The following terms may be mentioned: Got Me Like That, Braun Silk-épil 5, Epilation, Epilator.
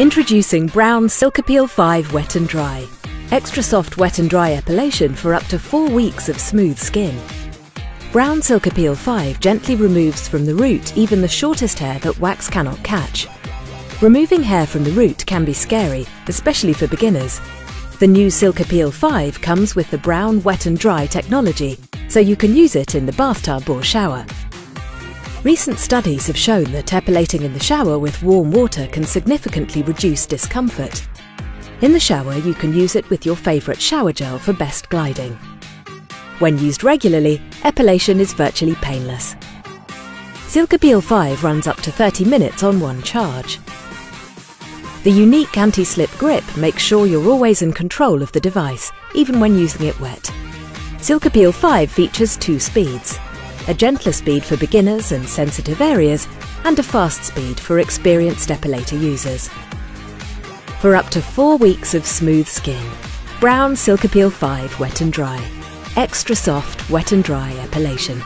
Introducing Braun Silk-épil 5 Wet and Dry. Extra soft wet and dry epilation for up to 4 weeks of smooth skin. Braun Silk-épil 5 gently removes from the root even the shortest hair that wax cannot catch. Removing hair from the root can be scary, especially for beginners. The new Silk-épil 5 comes with the Braun Wet and Dry technology, so you can use it in the bathtub or shower. Recent studies have shown that epilating in the shower with warm water can significantly reduce discomfort. In the shower, you can use it with your favourite shower gel for best gliding. When used regularly, epilation is virtually painless. Silk-épil 5 runs up to 30 minutes on one charge. The unique anti-slip grip makes sure you're always in control of the device, even when using it wet. Silk-épil 5 features 2 speeds. A gentler speed for beginners and sensitive areas, and a fast speed for experienced epilator users. For up to 4 weeks of smooth skin, Braun Silk-épil 5 Wet and Dry. Extra soft wet and dry epilation.